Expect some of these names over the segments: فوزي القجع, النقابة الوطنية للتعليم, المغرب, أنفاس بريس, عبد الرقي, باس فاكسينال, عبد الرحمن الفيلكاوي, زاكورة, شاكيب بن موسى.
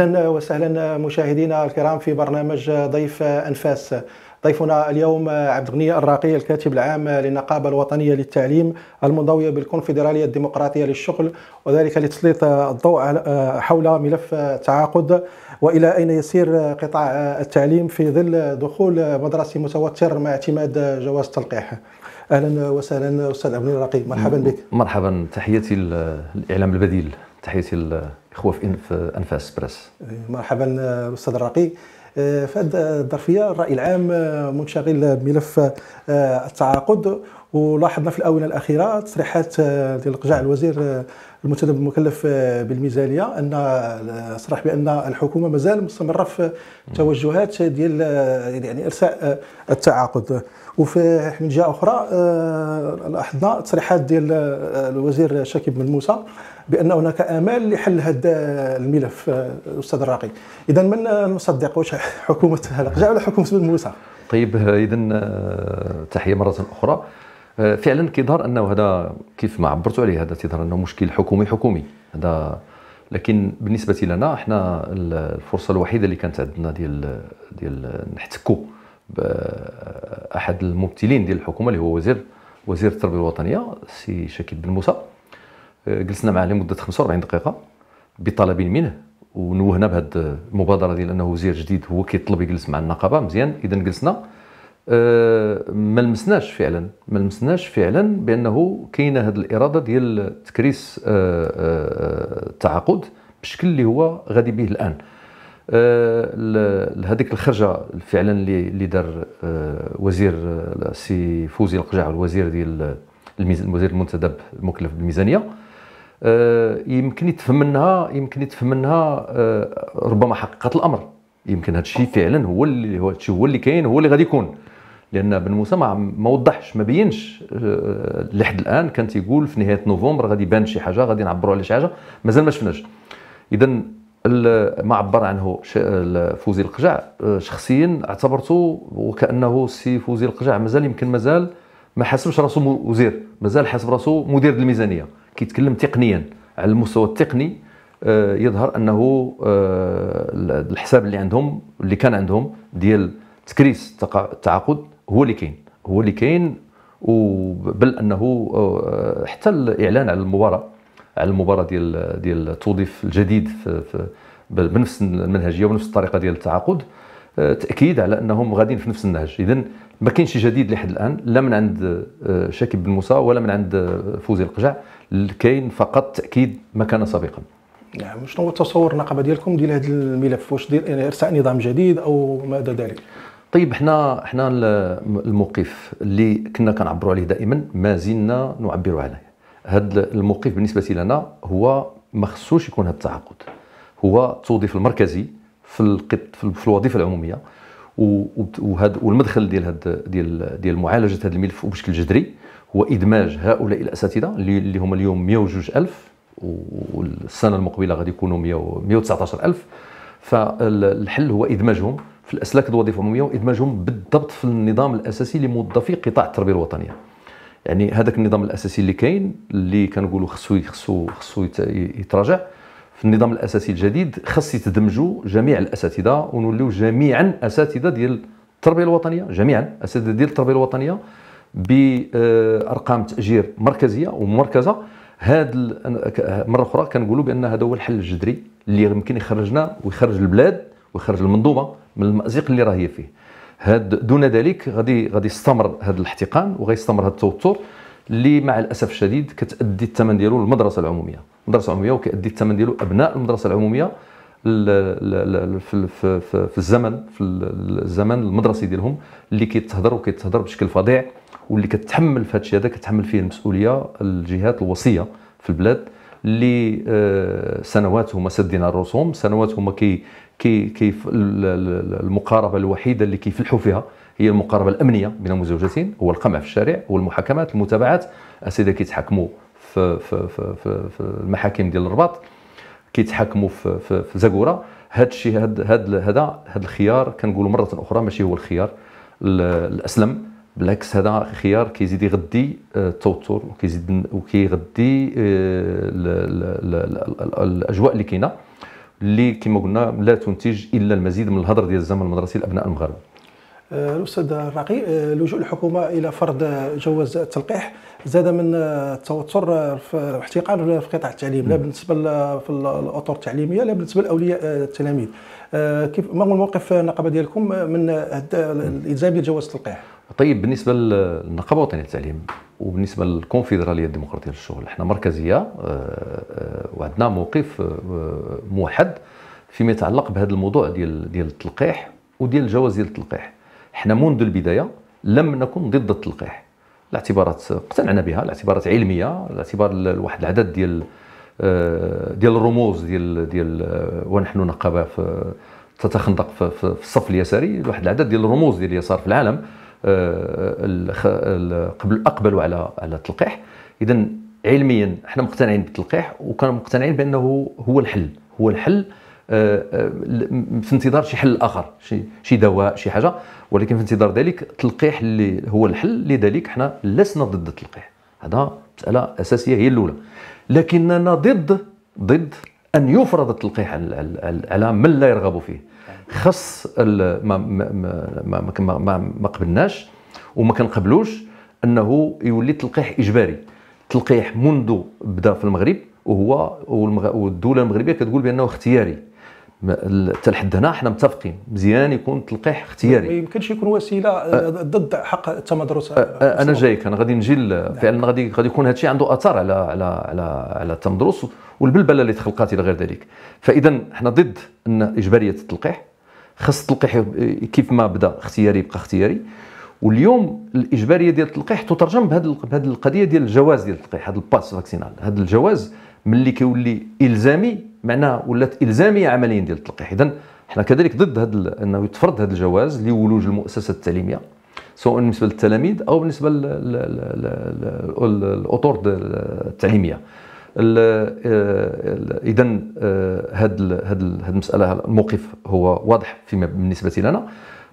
أهلا وسهلا مشاهدينا الكرام في برنامج ضيف أنفاس. ضيفنا اليوم عبد الرقي الكاتب العام للنقابة الوطنية للتعليم المنضوية بالكونفدرالية الديمقراطية للشغل، وذلك لتسليط الضوء حول ملف التعاقد وإلى أين يسير قطاع التعليم في ظل دخول مدرسي متوتر مع اعتماد جواز التلقيح. أهلا وسهلا أستاذ عبد الرقي، مرحبا بك. مرحبا، تحياتي الإعلام البديل، تحياتي الإخوة في أنفاس بريس. مرحبا أستاذ الرقي. في هذه الظرفية الرأي العام منشغل بملف التعاقد، ولاحظنا في الآونة الأخيرة تصريحات للقجع الوزير المتدرب المكلف بالميزانية، أن صرح بأن الحكومة مازال مستمرة في توجهات ديال يعني إرساء التعاقد. وفي من جهة أخرى لاحظنا تصريحات ديال الوزير شاكيب بن موسى بأن هناك آمال لحل هذا الملف. أستاذ الرقي، إذا من المصدق، واش حكومة القجع ولا حكومة بن موسى؟ طيب، إذا تحية مرة أخرى. فعلا كيظهر انه هذا كيف ما عبرتوا عليه، هذا تيظهر انه مشكل حكومي هذا، لكن بالنسبه لنا احنا الفرصه الوحيده اللي كانت عندنا ديال نحتكوا باحد الممثلين ديال الحكومه اللي هو وزير التربيه الوطنيه السي شاكيب بن موسى. جلسنا معاه لمده 45 دقيقه بطلب منه، ونوهنا بهذه المبادره ديال انه وزير جديد هو كيطلب يجلس مع النقابه. مزيان، اذا جلسنا ما لمسناش فعلا بانه كاينه هذه الاراده ديال تكريس التعاقد بالشكل اللي هو غادي به الان. هذيك الخرجه فعلا اللي دار وزير السي فوزي القجع، الوزير ديال الوزير المنتدب المكلف بالميزانيه، يمكن يتفهم منها ربما حقيقه الامر. يمكن هذا الشيء فعلا هو اللي كاين، هو اللي غادي يكون، لان بن موسى ما وضحش، ما بينش لحد الان. كان تيقول في نهايه نوفمبر غادي يبان شي حاجه، غادي نعبروا على شي حاجه، مازال ما شفناش. اذا ما عبر عنه فوزي القجع شخصيا اعتبرته وكانه السي فوزي القجع مازال ما حاسبش راسو وزير، مازال حاسب راسو مدير الميزانيه، كيتكلم تقنيا على المستوى التقني. يظهر انه الحساب اللي كان عندهم ديال تكريس التعاقد هو اللي كاين، بل انه حتى الاعلان على المباراه ديال التوظيف الجديد بنفس المنهجيه ونفس الطريقه ديال التعاقد، تاكيد على انهم غاديين في نفس النهج. اذا ما كاينش جديد لحد الان، لا من عند شاكيب بن موسى ولا من عند فوزي القجع، كاين فقط تاكيد ما كان سابقا. نعم، شنو هو تصور النقابه ديالكم ديال هذا الملف؟ واش ارساء نظام جديد او ماذا ذلك؟ طيب، حنا الموقف اللي كنا كنعبروا عليه دائما ما زلنا نعبروا عليه. هذا الموقف بالنسبه لنا هو ما خصوش يكون هذا التعاقد، هو التوظيف المركزي في الوظيفه العموميه، والمدخل ديال معالجه هذا الملف وبشكل جذري هو ادماج هؤلاء الاساتذه اللي هما اليوم 102,000 والسنه المقبله غادي يكونوا 119,000. فالحل هو ادماجهم في الاسلاك الوظيفه العموميه، وادماجهم بالضبط في النظام الاساسي لموظفي قطاع التربيه الوطنيه. يعني هذاك النظام الاساسي اللي كاين، اللي كنقولوا خصو يتراجع في النظام الاساسي الجديد، خاص يتدمجوا جميع الاساتذه ونوليو جميعا اساتذه ديال التربيه الوطنيه، جميعا اساتذه ديال التربيه الوطنيه بارقام تاجير مركزيه ومركزه. هذا مره اخرى كنقولوا بان هذا هو الحل الجذري اللي يمكن يخرجنا ويخرج البلاد ويخرج المنظومه من المازق اللي راهي فيه. دون ذلك غادي يستمر هذا الاحتقان وغيستمر هذا التوتر اللي مع الاسف الشديد كتادي الثمن ديالو المدرسه العموميه، وكيادي الثمن ديالو ابناء المدرسه العموميه في الزمن المدرسي ديالهم اللي كيتهضر بشكل فظيع، واللي كتحمل في هذا الشيء هذا كتحمل فيه المسؤوليه الجهات الوصيه في البلاد، اللي سنوات هما سدينا الرسوم، سنوات هما كي المقاربه الوحيده اللي كيفلحوا فيها هي المقاربه الامنيه بين مزوجتين، هو القمع في الشارع، هو المحاكمات، المتابعات. السيده كيتحاكموا في المحاكم ديال الرباط، كيتحاكموا في زاكوره. هذا الشيء هذا الخيار كنقولوا مره اخرى ماشي هو الخيار الاسلم، بالعكس هذا خيار كيزيد يغذي التوتر وكيغذي الاجواء اللي كاينه، اللي كما قلنا لا تنتج الا المزيد من الهدر ديال الزمن المدرسي لابناء المغرب. الاستاذ الرقي، لجوء الحكومه الى فرض جواز التلقيح زاد من التوتر في احتقان في قطاع التعليم، لا بالنسبه في الاطر التعليميه لا بالنسبه لاولياء التلاميذ. كيف ما هو موقف النقابه ديالكم من الالزام بجواز التلقيح؟ طيب، بالنسبه للنقابه الوطنيه للتعليم وبالنسبه للكونفدراليه الديمقراطيه للشغل، احنا مركزيه وعندنا موقف موحد فيما يتعلق بهذا الموضوع ديال التلقيح وديال الجواز ديال التلقيح. احنا منذ البدايه لم نكن ضد التلقيح لاعتبارات اقتنعنا بها، لاعتبارات علميه، لاعتبار واحد العدد ديال الرموز ديال ونحن نقابه تتخندق في الصف اليساري، واحد العدد ديال الرموز ديال اليسار في العالم اقبلوا على التلقيح. اذا علميا احنا مقتنعين بالتلقيح، وكانوا مقتنعين بانه هو الحل في انتظار شي حل اخر، شي دواء، شي حاجه، ولكن في انتظار ذلك التلقيح اللي هو الحل. لذلك احنا لسنا ضد التلقيح، هذا مساله اساسيه هي الاولى، لكننا ضد ان يفرض التلقيح على من لا يرغب فيه. خص ما قبلناش وما كنقبلوش انه يولي التلقيح اجباري. التلقيح منذ بدا في المغرب والدوله المغربيه كتقول بانه اختياري. حتى لحد هنا حنا متفقين، مزيان يكون التلقيح اختياري، ما يمكنش يكون وسيله ضد حق التمدرس. انا جايك، انا غادي نجي فعلا غادي يكون هذا الشيء عنده اثار على التمدرس والبلبله اللي تخلقات الى غير ذلك. فاذا حنا ضد ان اجباريه التلقيح، خاص التلقيح كيف ما بدا اختياري يبقى اختياري. واليوم الاجباريه ديال التلقيح تترجم بهذه القضيه ديال الجواز ديال التلقيح، هذا الباس فاكسينال، هذا الجواز ملي كيولي الزامي معناه ولات الزاميه عمليا ديال التلقيح. اذا حنا كذلك ضد انه يتفرض هذا الجواز لولوج المؤسسه التعليميه، سواء بالنسبه للتلاميذ او بالنسبه للاطر التعليميه. اذا هذه المساله، الموقف هو واضح فيما بالنسبه لنا.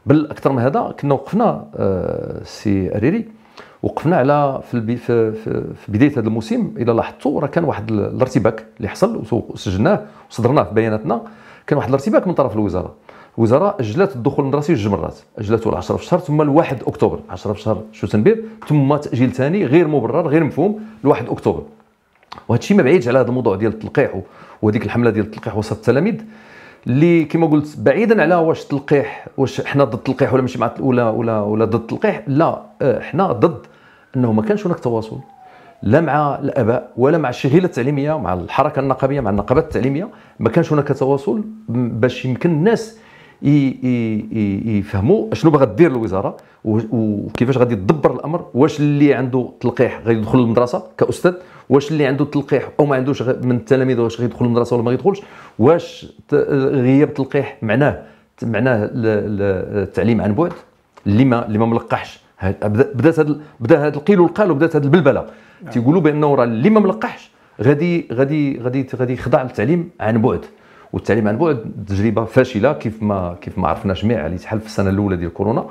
بل اكثر من هذا، كنا وقفنا سي اريري، وقفنا على في بدايه هذا الموسم، الى لاحظتوا راه كان واحد الارتباك اللي حصل وسجلناه وصدرناه في بياناتنا. كان واحد الارتباك من طرف الوزاره، اجلت الدخول المدرسي 2 مرات، اجلته ل 10 في الشهر ثم ل 1 اكتوبر، 10 في الشهر شو تنبيه، ثم تاجيل ثاني غير مبرر غير مفهوم ل 1 اكتوبر. وهذا الشيء ما بعيدش على هذا الموضوع ديال التلقيح وهذيك الحمله ديال التلقيح وسط التلاميذ، اللي كما قلت بعيدا على واش التلقيح، واش حنا ضد التلقيح ولا ماشي مع ولا ضد التلقيح، لا، حنا ضد انه ما كانش هناك تواصل لا مع الاباء ولا مع الشهيله التعليميه، مع الحركه النقابيه، مع النقابات التعليميه، ما كانش هناك تواصل باش يمكن الناس يفهموا شنو باغا دير الوزاره وكيفاش غادي تدبر الامر. واش اللي عنده تلقيح غادي يدخل للمدرسه كاستاذ، واش اللي عنده تلقيح او ما عندوش من التلاميذ واش غيدخل للمدرسه ولا ما غيدخلش، واش غياب التلقيح معناه التعليم عن بعد اللي ما ملقحش. بدا هذا القيل والقال وبدات هذه البلبله، تيقولوا بانه راه اللي ما ملقحش غادي يخضع للتعليم عن بعد. والتعليم عن بعد تجربه فاشله كيف ما عرفنا جميع اللي تحل في السنه الاولى ديال كورونا.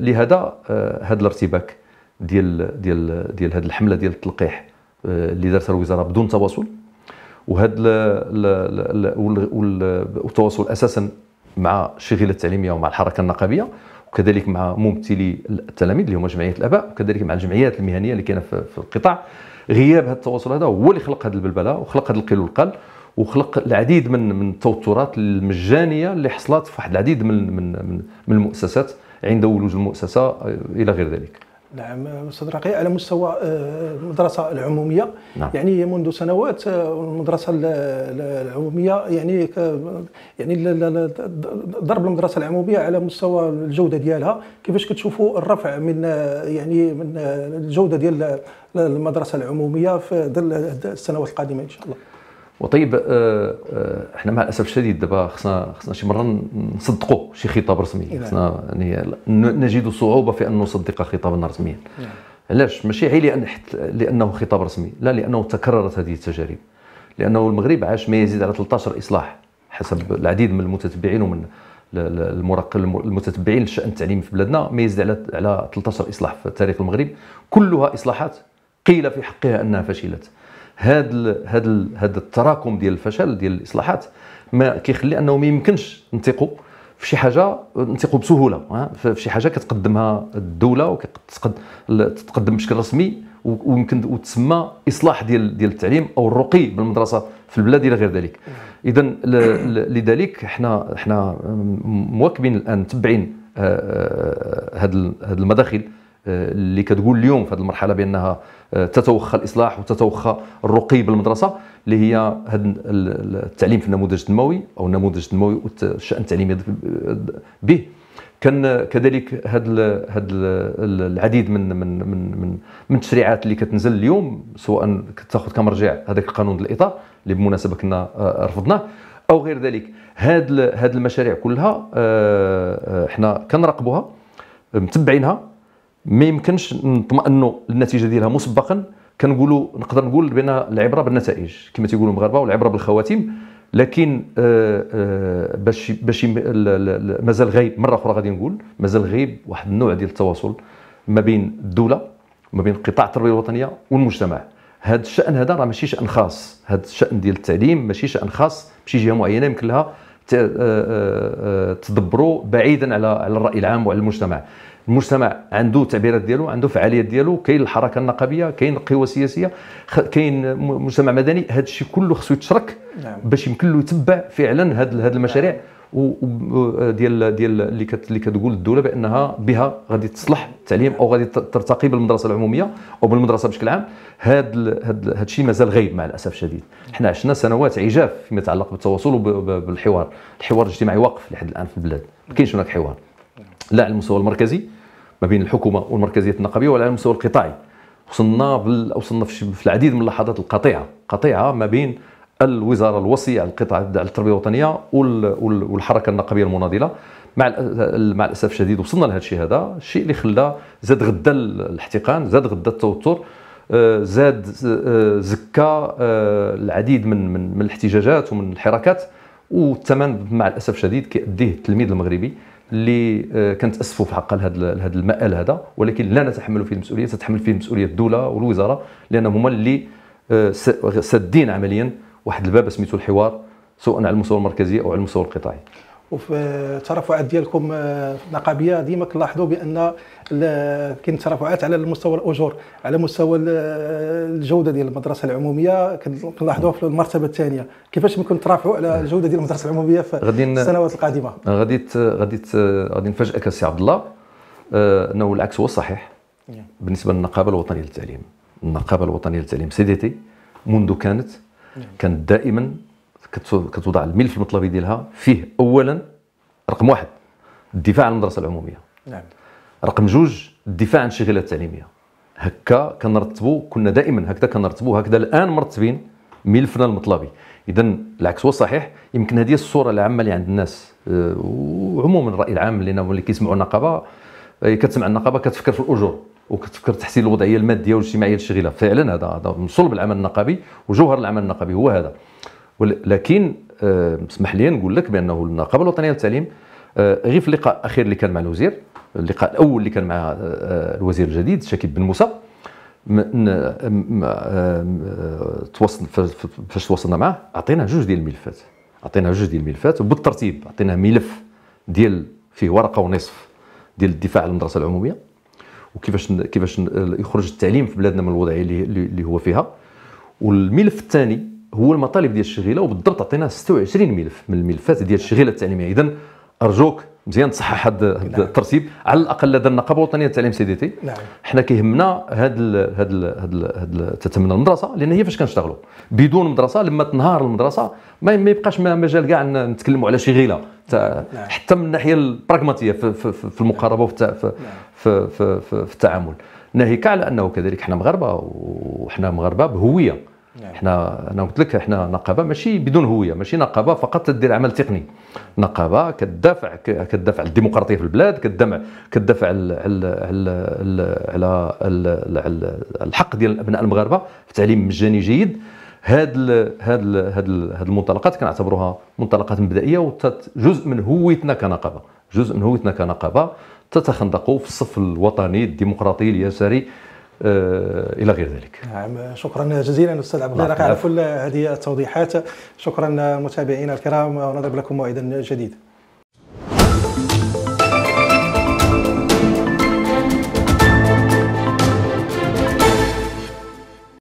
لهذا هذا الارتباك ديال هذه الحمله ديال التلقيح اللي دارتها الوزاره بدون تواصل، وهذا والتواصل اساسا مع الشغيله التعليميه ومع الحركه النقابيه، وكذلك مع ممثلي التلاميذ اللي هما جمعيه الاباء، وكذلك مع الجمعيات المهنيه اللي كاينه في القطاع. غياب هذا التواصل هذا هو اللي خلق هذه البلبله، وخلق هذا القيل والقال، وخلق العديد من التوترات المجانيه اللي حصلت في واحد العديد من المؤسسات عند ولوج المؤسسه الى غير ذلك. نعم استاذ رقي، على مستوى المدرسه العموميه، نعم. يعني منذ سنوات المدرسه العموميه يعني ضرب المدرسه العموميه على مستوى الجوده ديالها، كيفاش كتشوفوا الرفع من الجوده ديال المدرسه العموميه في السنوات القادمه ان شاء الله؟ وطيب، احنا مع الاسف الشديد دابا خصنا شي مره نصدقوا شي خطاب رسمي، خصنا يعني نجد صعوبه في ان نصدق خطابا رسميا. علاش؟ ماشي غير لانه خطاب رسمي، لا، لانه تكررت هذه التجارب، لانه المغرب عاش ما يزيد على 13 اصلاح حسب العديد من المتتبعين ومن المتتبعين للشان التعليمي في بلادنا، ما يزيد على 13 اصلاح في تاريخ المغرب، كلها اصلاحات قيل في حقها انها فشلت. هذا التراكم ديال الفشل ديال الاصلاحات ما كيخلي انه ما يمكنش نثقوا في شي حاجه، نثقوا بسهوله في شي حاجه كتقدمها الدوله وكتقدم بشكل رسمي ويمكن وتسمى اصلاح ديال التعليم او الرقي بالمدرسه في البلاد الى غير ذلك. اذا لذلك حنا مواكبين الان، متبعين هاد المداخل اللي كتقول اليوم في هذه المرحله بانها تتوخى الاصلاح وتتوخى الرقي بالمدرسه، اللي هي هذا التعليم في النموذج التنموي او النموذج التنموي والشان التعليمي به. كان كذلك هذا العديد من من من من من التشريعات اللي كتنزل اليوم، سواء كتاخذ كمرجع هذاك القانون الاطار اللي بالمناسبه كنا رفضناه او غير ذلك. هاد المشاريع كلها حنا كنراقبوها، متبعينها، ما يمكنش نطمئنوا للنتيجه ديالها مسبقا. كنقولوا نقدر نقول بان العبره بالنتائج كما تيقولوا المغاربه والعبره بالخواتيم، لكن باش مازال غايب، مره اخرى غادي نقول مازال غايب واحد النوع ديال التواصل ما بين الدوله وما بين قطاع التربيه الوطنيه والمجتمع. هذا الشان هذا راه ماشي شان خاص، هذا الشان ديال التعليم ماشي شان خاص، ماشي جهه معينه يمكن لها تدبروا بعيدا على الراي العام وعلى المجتمع. المجتمع عنده تعبيرات ديالو، عنده فعاليات ديالو، كاين الحركه النقابيه، كاين قوى سياسيه، كاين مجتمع مدني، هذا الشيء كله خصو يتشرك باش يمكن له يتبع فعلا هاد المشاريع ديال اللي كتقول الدوله بانها بها غادي تصلح التعليم او غادي ترتقي بالمدرسه العموميه او بالمدرسه بشكل عام. هاد الشيء مازال غايب مع الاسف الشديد. حنا عشنا سنوات عجاف فيما يتعلق بالتواصل وبالحوار، الحوار الاجتماعي واقف لحد الان في البلاد، ما كاينش هناك حوار لا على المستوى المركزي ما بين الحكومه والمركزيه النقابيه ولا على المستوى القطاعي. وصلنا في العديد من اللحظات القطيعه، قطيعه ما بين الوزاره الوصيه على القطاع التربيه الوطنيه والحركه النقابيه المناضله. مع الاسف الشديد وصلنا لهذا الشيء، هذا الشيء اللي خلى زاد غدا الاحتقان، زاد غدا التوتر، زاد زكى العديد من الاحتجاجات ومن الحركات، والثمن مع الاسف الشديد كيأديه التلميذ المغربي اللي كنتاسفوا في حق لهذا المآل هذا، ولكن لا نتحمل فيه المسؤوليه، تتحمل فيه المسؤوليه الدوله والوزاره، لانهم هما اللي سادين عمليا واحد الباب سميتو الحوار، سواء على المستوى المركزي او على المستوى القطاعي. وفي الترفعات ديالكم النقابيه ديما كنلاحظوا بان كاين ترفعات على مستوى الاجور، على مستوى الجوده ديال المدرسه العموميه كنلاحظوها في المرتبه الثانيه. كيفاش ممكن ترافعوا على الجوده ديال المدرسه العموميه في السنوات القادمه؟ غادي نفاجئك السي عبد الله انه العكس هو الصحيح بالنسبه للنقابه الوطنيه للتعليم. النقابه الوطنيه للتعليم سي دي تي منذ كانت دائما كتوضع الملف المطلبي ديالها فيه اولا رقم واحد الدفاع عن المدرسه العموميه، نعم، رقم جوج الدفاع عن الشغلات التعليميه. هكا كنرتبوا، كنا دائما هكذا كنرتبوا، هكذا الان مرتبين ملفنا المطلبي. اذا العكس هو الصحيح. يمكن هذه الصوره العامه اللي عند الناس وعموما الراي العام اللي كيسمعوا النقابه، كتسمع النقابه كتفكر في الاجور وكتفكر تحسين الوضعيه الماديه والاجتماعيه للشغله. فعلا هذا من صلب العمل النقابي وجوهر العمل النقابي هو هذا، ولكن اسمح لي نقول لك بانه النقابه الوطنيه للتعليم غير في اللقاء الاخير اللي كان مع الوزير، اللقاء الاول اللي كان مع الوزير الجديد شاكيب بن موسى، فاش تواصلنا معه عطينا جوج ديال الملفات، وبالترتيب عطينا ملف ديال فيه ورقه ونصف ديال الدفاع عن المدرسه العموميه وكيفاش يخرج التعليم في بلادنا من الوضعيه اللي هو فيها، والملف الثاني هو المطالب ديال الشغيله، وبالضبط عطيناه 26 ملف من الملفات ديال الشغيله التعليميه. اذا ارجوك مزيان تصحح هذا الترتيب على الاقل لدى النقابه الوطنيه للتعليم سي دي تي. حنا كيهمنا هذا تتمنى المدرسه، لان هي فاش كنشتغلوا بدون مدرسه، لما تنهار المدرسه ما يبقاش مجال كاع نتكلموا على شغيله حتى من الناحيه البراغماتيه في المقاربه وفي التعامل. ناهيك على انه كذلك حنا مغاربه، وحنا مغاربه بهويه. انا قلت لك احنا نقابه ماشي بدون هويه، ماشي نقابه فقط تدير عمل تقني، نقابه كتدافع على الديمقراطيه في البلاد، كتدافع على الحق ديال ابناء المغاربه في تعليم مجاني جيد. هاد المنطلقات كنعتبروها منطلقات مبدئيه وجزء من هويتنا كنقابه، تتخندق في الصف الوطني الديمقراطي اليساري الى غير ذلك. نعم، شكرا جزيلا استاذ عبد الرقي على كل هذه التوضيحات. شكرا متابعينا الكرام، ونضرب لكم موعدا جديدا.